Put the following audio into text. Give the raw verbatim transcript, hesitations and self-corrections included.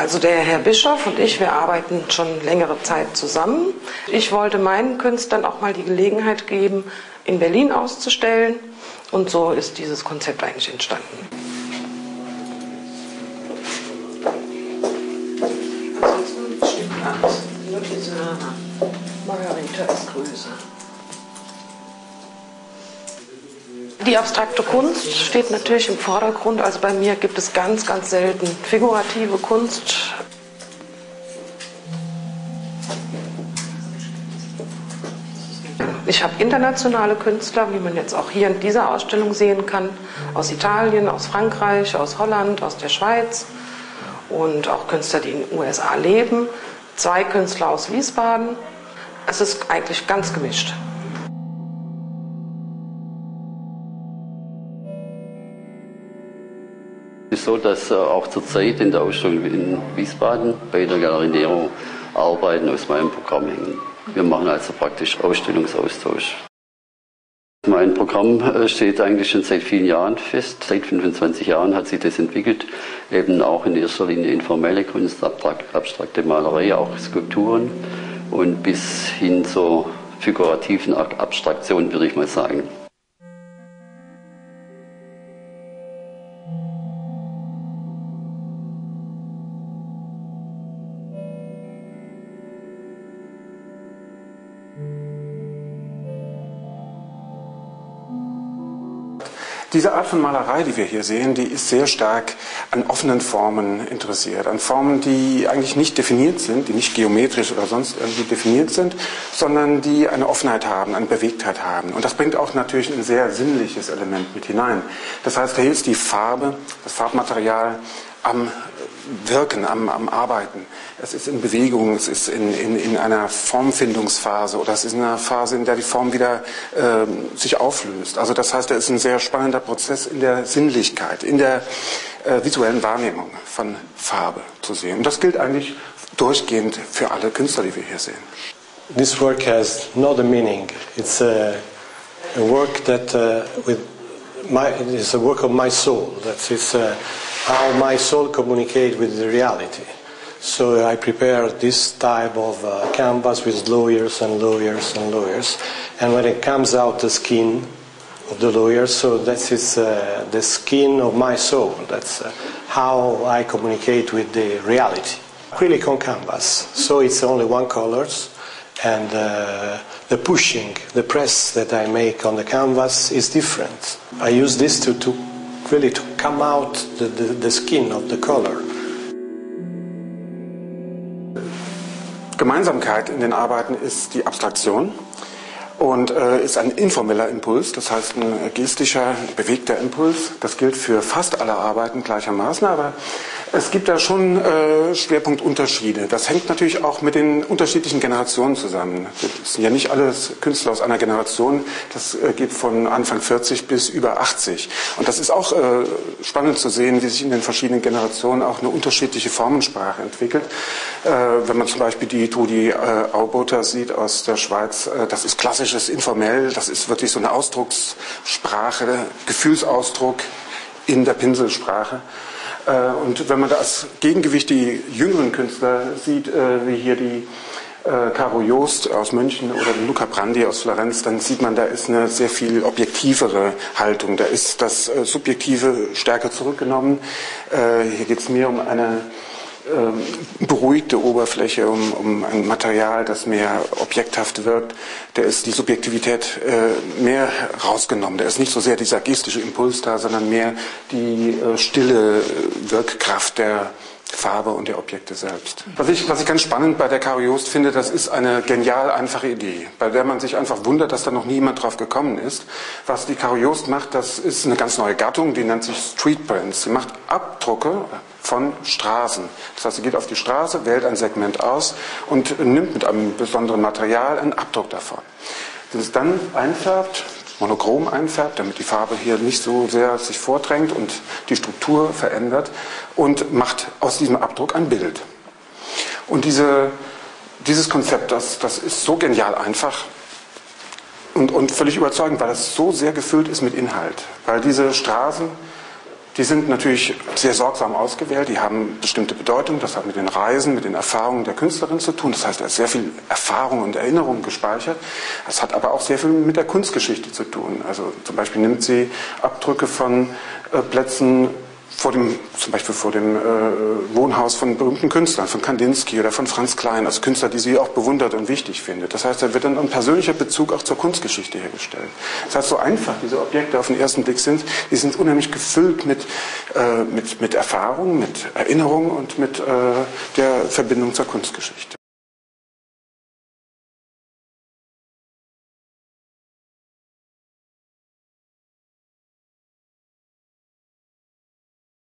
Also der Herr Bischof und ich, wir arbeiten schon längere Zeit zusammen. Ich wollte meinen Künstlern auch mal die Gelegenheit geben, in Berlin auszustellen. Und so ist dieses Konzept eigentlich entstanden. Nur diese Margarita ist größer. Die abstrakte Kunst steht natürlich im Vordergrund. Also bei mir gibt es ganz, ganz selten figurative Kunst. Ich habe internationale Künstler, wie man jetzt auch hier in dieser Ausstellung sehen kann, aus Italien, aus Frankreich, aus Holland, aus der Schweiz und auch Künstler, die in den U S A leben. Zwei Künstler aus Wiesbaden. Es ist eigentlich ganz gemischt. Es ist so, dass auch zurzeit in der Ausstellung in Wiesbaden bei der Galerie Nero Arbeiten aus meinem Programm hängen. Wir machen also praktisch Ausstellungsaustausch. Mein Programm steht eigentlich schon seit vielen Jahren fest. Seit fünfundzwanzig Jahren hat sich das entwickelt. Eben auch in erster Linie informelle Kunst, abstrakte Malerei, auch Skulpturen und bis hin zur figurativen Abstraktion, würde ich mal sagen. Diese Art von Malerei, die wir hier sehen, die ist sehr stark an offenen Formen interessiert. An Formen, die eigentlich nicht definiert sind, die nicht geometrisch oder sonst irgendwie definiert sind, sondern die eine Offenheit haben, eine Bewegtheit haben. Und das bringt auch natürlich ein sehr sinnliches Element mit hinein. Das heißt, da hilft die Farbe, das Farbmaterial am Wirken, am, am Arbeiten. Es ist in Bewegung, es ist in, in, in einer Formfindungsphase oder es ist in einer Phase, in der die Form wieder äh, sich auflöst. Also das heißt, da ist ein sehr spannender Prozess in der Sinnlichkeit, in der äh, visuellen Wahrnehmung von Farbe zu sehen. Und das gilt eigentlich durchgehend für alle Künstler, die wir hier sehen. This work has not a meaning. It's a, a work that uh, with my, it's a work of my soul. That it's a, how my soul communicates with the reality. So I prepare this type of uh, canvas with layers and layers and layers, and when it comes out the skin of the layers, so that is uh, the skin of my soul. That's uh, how I communicate with the reality. Acrylic on canvas, so it's only one colors, and uh, the pushing, the press that I make on the canvas is different. I use this to to. Really to come out the, the, the skin of the color. Gemeinsamkeit in den Arbeiten ist die Abstraktion und äh, ist ein informeller Impuls, das heißt ein gestischer, bewegter Impuls. Das gilt für fast alle Arbeiten gleichermaßen, aber es gibt da schon äh, Schwerpunktunterschiede. Das hängt natürlich auch mit den unterschiedlichen Generationen zusammen. Das sind ja nicht alle Künstler aus einer Generation. Das äh, geht von Anfang vierzig bis über achtzig. Und das ist auch äh, spannend zu sehen, wie sich in den verschiedenen Generationen auch eine unterschiedliche Formensprache entwickelt. Äh, wenn man zum Beispiel die Trudi äh, Auboter sieht aus der Schweiz, äh, das ist klassisches Informell. Das ist wirklich so eine Ausdruckssprache, Gefühlsausdruck in der Pinselsprache. Und wenn man da als Gegengewicht die jüngeren Künstler sieht, wie hier die Caro Joost aus München oder den Luca Brandi aus Florenz, dann sieht man, da ist eine sehr viel objektivere Haltung. Da ist das Subjektive stärker zurückgenommen. Hier geht es mir um eine beruhigte Oberfläche, um, um ein Material, das mehr objekthaft wirkt. Da ist die Subjektivität äh, mehr rausgenommen. Da ist nicht so sehr dieser gestische Impuls da, sondern mehr die äh, stille Wirkkraft der Farbe und der Objekte selbst. Was ich, was ich ganz spannend bei der Caro Joost finde, das ist eine genial einfache Idee, bei der man sich einfach wundert, dass da noch niemand drauf gekommen ist. Was die Caro Joost macht, das ist eine ganz neue Gattung, die nennt sich Street Prints. Sie macht Abdrucke von Straßen. Das heißt, sie geht auf die Straße, wählt ein Segment aus und nimmt mit einem besonderen Material einen Abdruck davon. Wenn es dann einfärbt, monochrom einfärbt, damit die Farbe hier nicht so sehr sich vordrängt und die Struktur verändert und macht aus diesem Abdruck ein Bild. Und diese, dieses Konzept, das, das ist so genial einfach und, und völlig überzeugend, weil das so sehr gefüllt ist mit Inhalt. Weil diese Straßen, Die sind natürlich sehr sorgsam ausgewählt, die haben bestimmte Bedeutung, das hat mit den Reisen, mit den Erfahrungen der Künstlerin zu tun. Das heißt, er hat sehr viel Erfahrung und Erinnerung gespeichert. Das hat aber auch sehr viel mit der Kunstgeschichte zu tun. Also zum Beispiel nimmt sie Abdrücke von äh, Plätzen, vor dem, zum Beispiel vor dem äh, Wohnhaus von berühmten Künstlern, von Kandinsky oder von Franz Klein, also Künstler, die sie auch bewundert und wichtig findet. Das heißt, da wird dann ein persönlicher Bezug auch zur Kunstgeschichte hergestellt. Das heißt, so einfach diese Objekte auf den ersten Blick sind, die sind unheimlich gefüllt mit, äh, mit, mit Erfahrung, mit Erinnerung und mit äh, der Verbindung zur Kunstgeschichte.